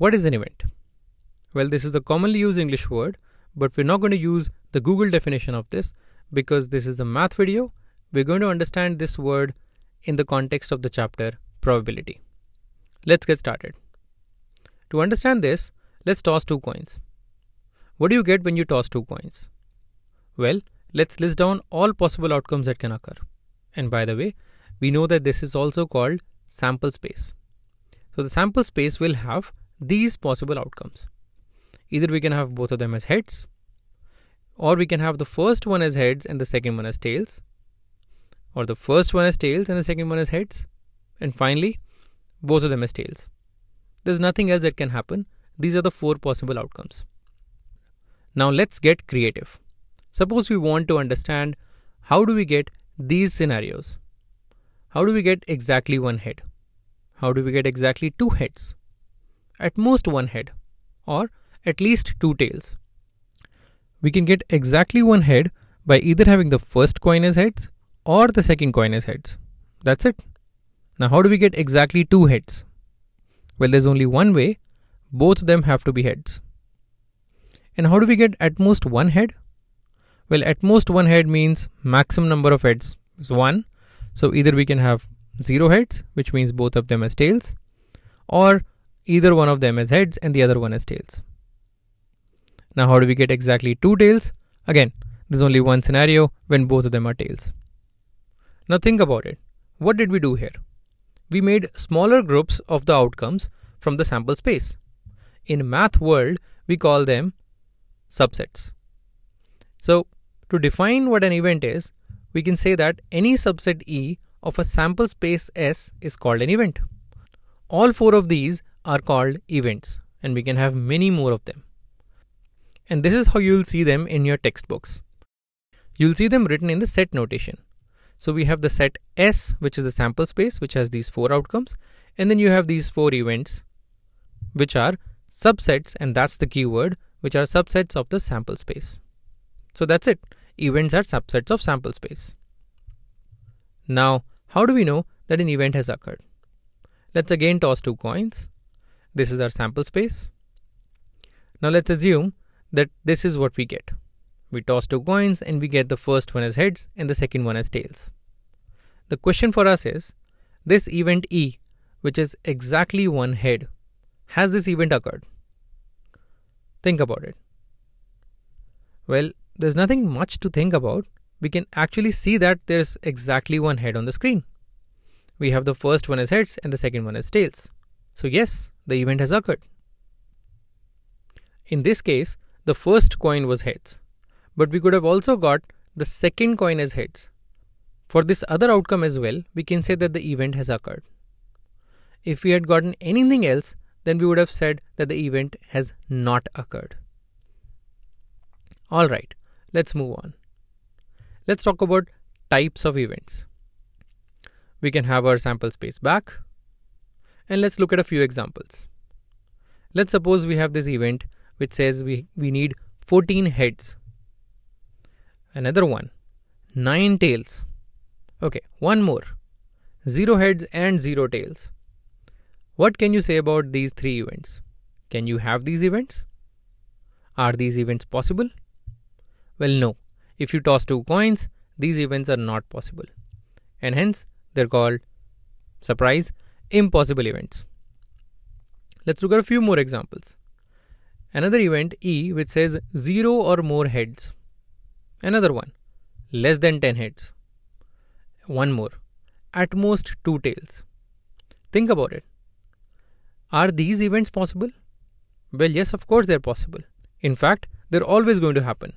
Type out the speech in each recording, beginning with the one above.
What is an event? Well, this is the commonly used English word, but we're not going to use the Google definition of this because this is a math video. We're going to understand this word in the context of the chapter probability. Let's get started. To understand this, let's toss two coins. What do you get when you toss two coins? Well, let's list down all possible outcomes that can occur. And by the way, we know that this is also called sample space. So the sample space will have these possible outcomes. Either we can have both of them as heads, or we can have the first one as heads and the second one as tails, or the first one as tails and the second one as heads, and finally both of them as tails. There's nothing else that can happen. These are the four possible outcomes. Now let's get creative. Suppose we want to understand how do we get these scenarios. How do we get exactly one head? How do we get exactly two heads? At most one head, or at least two tails. We can get exactly one head by either having the first coin as heads or the second coin as heads. That's it. Now how do we get exactly two heads? Well, there's only one way. Both of them have to be heads. And how do we get at most one head? Well, at most one head means maximum number of heads is one. So either we can have zero heads, which means both of them as tails, or either one of them as heads and the other one as tails. Now how do we get exactly two tails? Again, there's only one scenario when both of them are tails. Now think about it. What did we do here? We made smaller groups of the outcomes from the sample space. In math world, we call them subsets. So to define what an event is, we can say that any subset E of a sample space S is called an event. All four of these are called events, and we can have many more of them. And this is how you'll see them in your textbooks. You'll see them written in the set notation. So we have the set S, which is the sample space, which has these four outcomes. And then you have these four events, which are subsets, and that's the keyword, which are subsets of the sample space. So that's it. Events are subsets of sample space. Now, how do we know that an event has occurred? Let's again toss two coins. This is our sample space. Now let's assume that this is what we get. We toss two coins and we get the first one as heads and the second one as tails. The question for us is, this event E, which is exactly one head, has this event occurred? Think about it. Well, there's nothing much to think about. We can actually see that there's exactly one head on the screen. We have the first one as heads and the second one as tails. So yes, the event has occurred. In this case, the first coin was heads, but we could have also got the second coin as heads. For this other outcome as well, we can say that the event has occurred. If we had gotten anything else, then we would have said that the event has not occurred. All right, let's move on. Let's talk about types of events. We can have our sample space back, and let's look at a few examples. Let's suppose we have this event which says we need 14 heads. Another one, 9 tails. Okay, one more, 0 heads and 0 tails. What can you say about these three events? Can you have these events? Are these events possible? Well, no. If you toss two coins, these events are not possible. And hence, they're called, surprise, impossible events. Let's look at a few more examples. Another event E, which says 0 or more heads. Another one, less than 10 heads. One more, at most 2 tails. Think about it. Are these events possible? Well, yes, of course they're possible. In fact, they're always going to happen.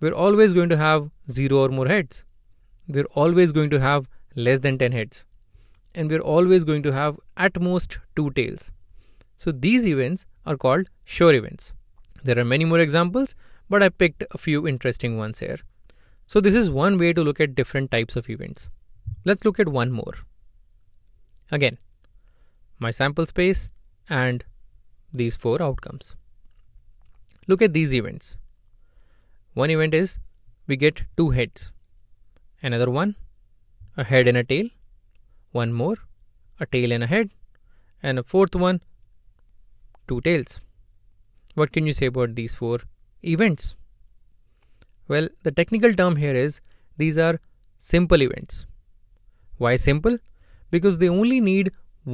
We're always going to have 0 or more heads. We're always going to have less than 10 heads. And we're always going to have at most 2 tails. So these events are called sure events. There are many more examples, but I picked a few interesting ones here. So this is one way to look at different types of events. Let's look at one more. Again, my sample space and these four outcomes. Look at these events. One event is we get 2 heads. Another one, a head and a tail. One more, a tail and a head. And a fourth one, two tails. What can you say about these four events? Well, the technical term here is these are simple events. Why simple? Because they only need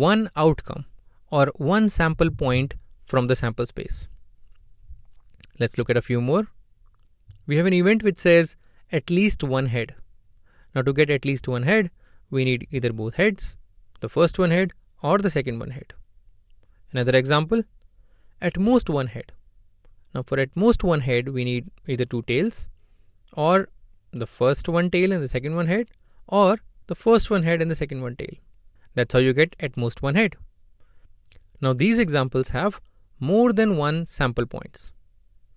one outcome or one sample point from the sample space. Let's look at a few more. We have an event which says at least one head. Now to get at least one head, we need either both heads, the first one head or the second one head. Another example, at most one head. Now for at most one head, we need either two tails, or the first one tail and the second one head, or the first one head and the second one tail. That's how you get at most one head. Now these examples have more than one sample points.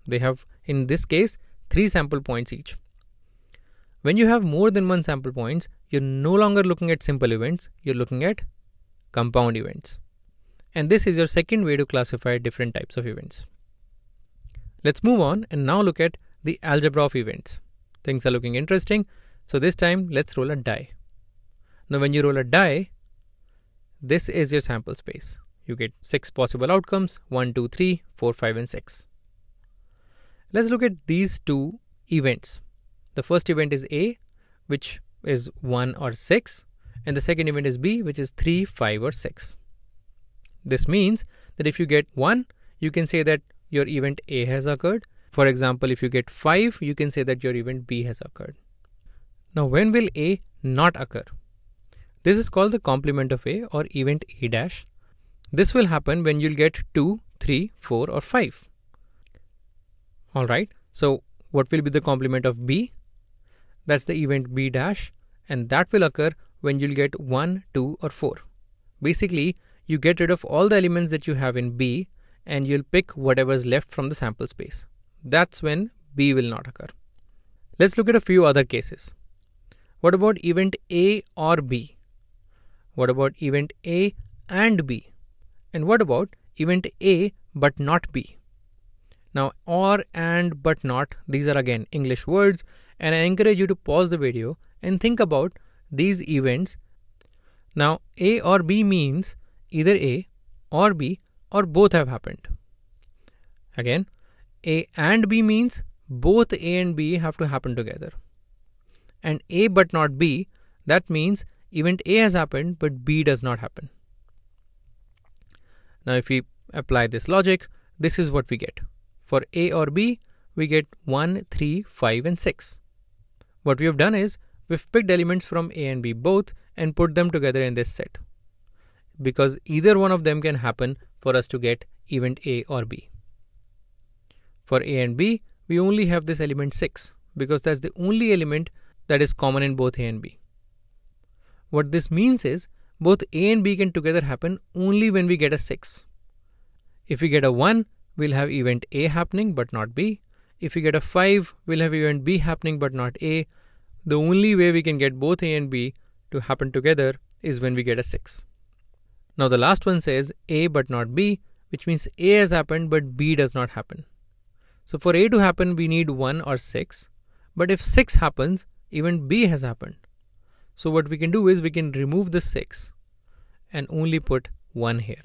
They have, in this case, 3 sample points each. When you have more than one sample points, you're no longer looking at simple events, you're looking at compound events. And this is your second way to classify different types of events. Let's move on and now look at the algebra of events. Things are looking interesting, so this time let's roll a die. Now when you roll a die, this is your sample space. You get 6 possible outcomes, 1, 2, 3, 4, 5 and 6. Let's look at these two events. The first event is A, which is 1 or 6, and the second event is B, which is 3, 5 or 6. This means that if you get 1, you can say that your event A has occurred. For example, if you get 5, you can say that your event B has occurred. Now when will A not occur? This is called the complement of A or event A dash. This will happen when you'll get 2, 3, 4 or 5. Alright, so what will be the complement of B? That's the event B dash, and that will occur when you'll get 1, 2 or 4. Basically, you get rid of all the elements that you have in B and you'll pick whatever is left from the sample space. That's when B will not occur. Let's look at a few other cases. What about event A or B? What about event A and B? And what about event A but not B? Now or and but not, these are again English words, and I encourage you to pause the video and think about these events. Now A or B means either A or B or both have happened. Again, A and B means both A and B have to happen together. And A but not B, that means event A has happened but B does not happen. Now if we apply this logic, this is what we get. For A or B, we get 1, 3, 5 and 6. What we have done is, we've picked elements from A and B both and put them together in this set, because either one of them can happen for us to get event A or B. For A and B, we only have this element 6 because that's the only element that is common in both A and B. What this means is, both A and B can together happen only when we get a 6. If we get a 1, we'll have event A happening but not B. If we get a 5, we'll have event B happening but not A. The only way we can get both A and B to happen together is when we get a 6. Now the last one says A but not B, which means A has happened but B does not happen. So for A to happen, we need 1 or 6. But if 6 happens, event B has happened. So what we can do is we can remove the 6 and only put 1 here.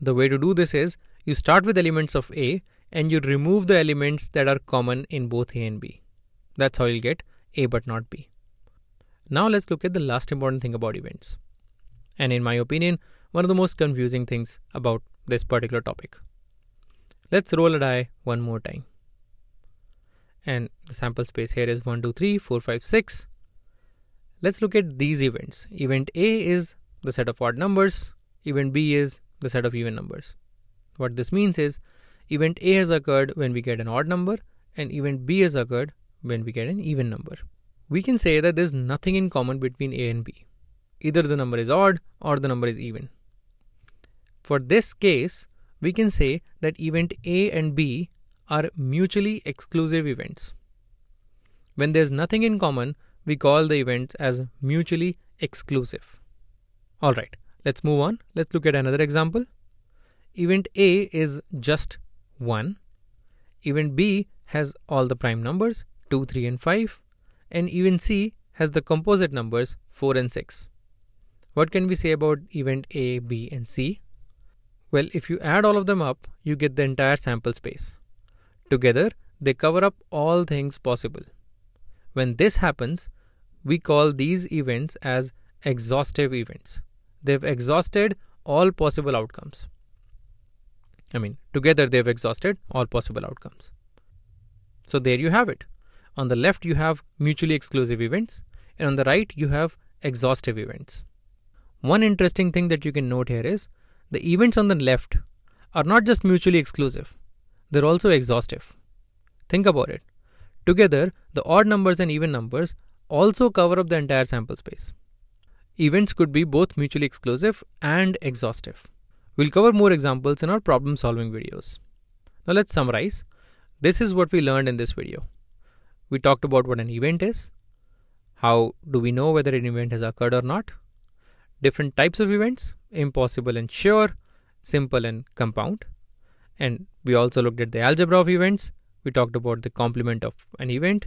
The way to do this is, you start with elements of A and you remove the elements that are common in both A and B. That's how you'll get A but not B. Now let's look at the last important thing about events. And in my opinion, one of the most confusing things about this particular topic. Let's roll a die one more time. And the sample space here is 1, 2, 3, 4, 5, 6. Let's look at these events. Event A is the set of odd numbers. Event B is the set of even numbers. What this means is, event A has occurred when we get an odd number and event B has occurred when we get an even number. We can say that there's nothing in common between A and B. Either the number is odd or the number is even. For this case, we can say that event A and B are mutually exclusive events. When there's nothing in common, we call the events as mutually exclusive. Alright, let's move on. Let's look at another example. Event A is just 1. Event B has all the prime numbers 2, 3 and 5. And event C has the composite numbers 4 and 6. What can we say about event A, B and C? Well, if you add all of them up, you get the entire sample space. Together, they cover up all things possible. When this happens, we call these events as exhaustive events. They've exhausted all possible outcomes. I mean, together they've exhausted all possible outcomes. So there you have it. On the left, you have mutually exclusive events, and on the right, you have exhaustive events. One interesting thing that you can note here is the events on the left are not just mutually exclusive, they're also exhaustive. Think about it. Together, the odd numbers and even numbers also cover up the entire sample space. Events could be both mutually exclusive and exhaustive. We'll cover more examples in our problem solving videos. Now let's summarize. This is what we learned in this video. We talked about what an event is. How do we know whether an event has occurred or not? Different types of events, impossible and sure, simple and compound. And we also looked at the algebra of events. We talked about the complement of an event,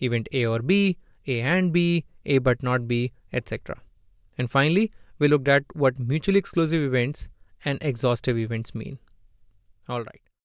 event A or B, A and B, A but not B, etc. And finally, we looked at what mutually exclusive events and exhaustive events mean. All right.